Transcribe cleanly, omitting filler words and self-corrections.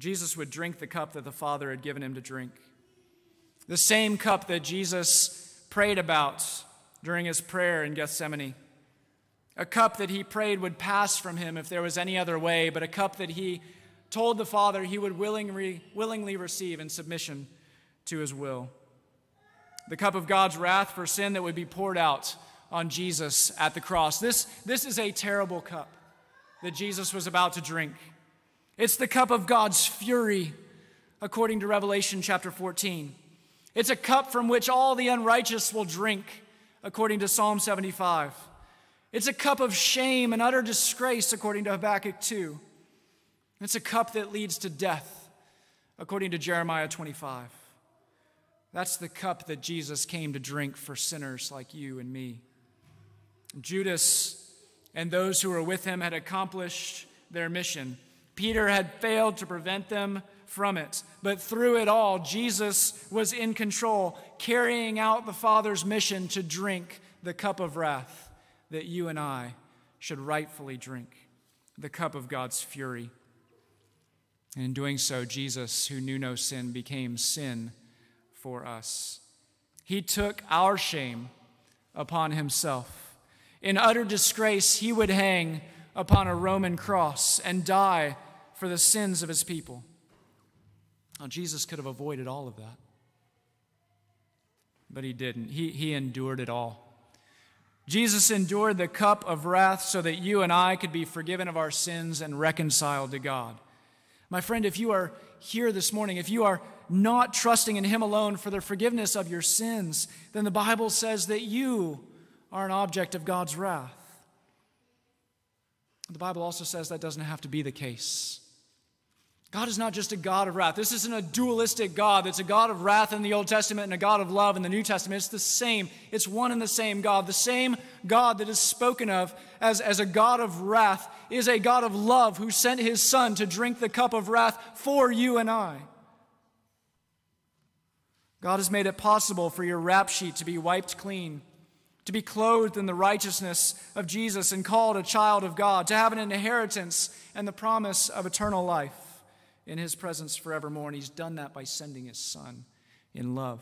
Jesus would drink the cup that the Father had given him to drink. The same cup that Jesus prayed about during his prayer in Gethsemane. A cup that he prayed would pass from him if there was any other way, but a cup that he told the Father he would willingly receive in submission to his will. The cup of God's wrath for sin that would be poured out on Jesus at the cross. This is a terrible cup that Jesus was about to drink. It's the cup of God's fury, according to Revelation chapter 14. It's a cup from which all the unrighteous will drink, according to Psalm 75. It's a cup of shame and utter disgrace, according to Habakkuk 2. It's a cup that leads to death, according to Jeremiah 25. That's the cup that Jesus came to drink for sinners like you and me. Judas and those who were with him had accomplished their mission. Peter had failed to prevent them from it. But through it all, Jesus was in control, carrying out the Father's mission to drink the cup of wrath that you and I should rightfully drink, the cup of God's fury. And in doing so, Jesus, who knew no sin, became sin for us. He took our shame upon himself. In utter disgrace, he would hang upon a Roman cross and die for the sins of his people. Now, Jesus could have avoided all of that, but he didn't. He endured it all. Jesus endured the cup of wrath so that you and I could be forgiven of our sins and reconciled to God. My friend, if you are here this morning, if you are not trusting in him alone for the forgiveness of your sins, then the Bible says that you are an object of God's wrath. The Bible also says that doesn't have to be the case. God is not just a God of wrath. This isn't a dualistic God. It's a God of wrath in the Old Testament and a God of love in the New Testament. It's the same. It's one and the same God. The same God that is spoken of as a God of wrath is a God of love who sent his Son to drink the cup of wrath for you and I. God has made it possible for your rap sheet to be wiped clean, to be clothed in the righteousness of Jesus and called a child of God, to have an inheritance and the promise of eternal life in his presence forevermore. And he's done that by sending his Son in love.